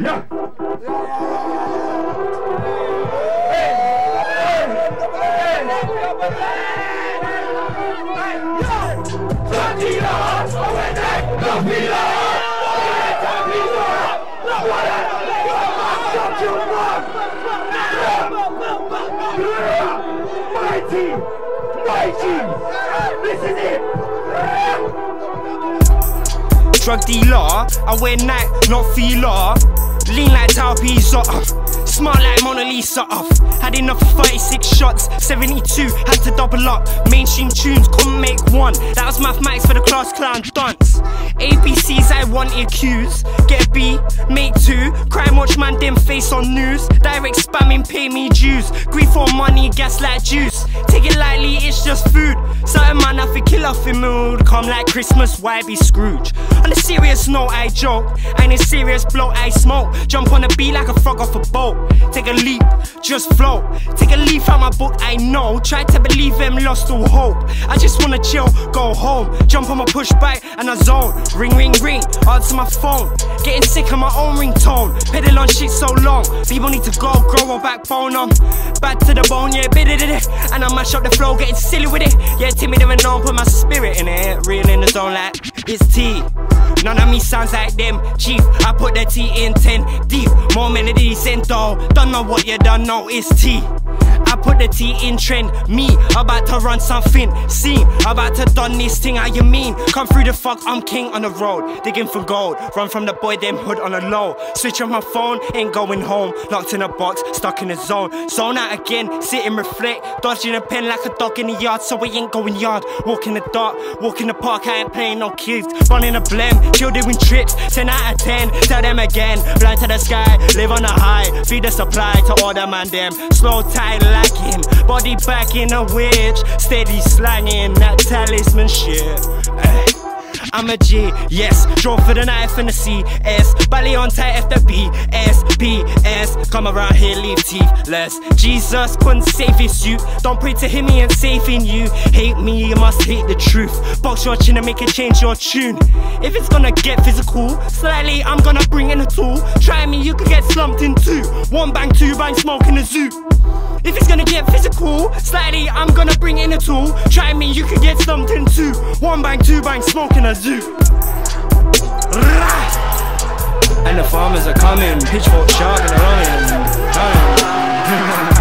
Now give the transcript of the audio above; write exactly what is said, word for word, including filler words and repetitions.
This is it! Drug dealer, I wear Nike, not Fila. Lean like Tower Pisa, smart like Mona Lisa. Had enough for thirty-six shots, seventy-two, had to double up. Mainstream tunes, couldn't make one. That was mathematics for the class clown dunce. A B Cs I wanted Q's, get B, make two. Crime Watch man dim face on news. Direct spamming, pay me dues. Grief for money, gas like juice. Take it lightly, it's just food. Certain man have to kill off in mood. Come like Christmas, why be Scrooge? On a serious note I joke, and a serious blow I smoke. Jump on a beat like a frog off a boat. Take a leap, just float. Take a leaf out my book, I know. Try to believe him, lost all hope. I just wanna chill, go home. Jump on my push bike and I zone. Ring, ring, ring, answer my phone. Getting sick of my own ringtone. Pedal on shit so long. People need to go, grow a backbone. I'm back to the bone, yeah, bit it, and I mash up the flow, getting silly with it. Yeah, timid and known, put my spirit in it. Real in the zone like it's T. None of me sounds like them, chief. I put the T in ten deep. More melody sent though. Don't know what you done, know it's T. I put the T in trend. Me, about to run something. See, about to done this thing, how you mean? Come through the fuck, I'm king on the road. Digging for gold, run from the boy, them hood on the low. Switch on my phone, ain't going home. Locked in a box, stuck in a zone. Zone out again, sit and reflect. Dodging a pen like a dog in the yard, so we ain't going yard. Walk in the dark, walk in the park, I ain't playing no kids. Running a blem, chill doing trips, ten out of ten. Tell them again, fly to the sky, live on a high. Feed the supply to all the man them. Slow tide like him, body back in a witch. Steady slanging that talisman shit. Ay. I'm a G, yes, draw for the knife and the C, S, belly on tight F the B, S, B, S, come around here, leave teethless. Jesus couldn't save his youth, don't pray to him, he ain't saving you. Hate me, you must hate the truth, box your chin and make it change your tune. If it's gonna get physical, slightly I'm gonna bring in a tool. Try me, you could get slumped in two, one bang, two bang, smoke in the zoo. If it's gonna get physical, slightly I'm gonna bring in a tool. Try me, you could get slumped in two, one bang, two bang, smoke in a zoo. And the farmers are coming, pitchfork shark and running, running.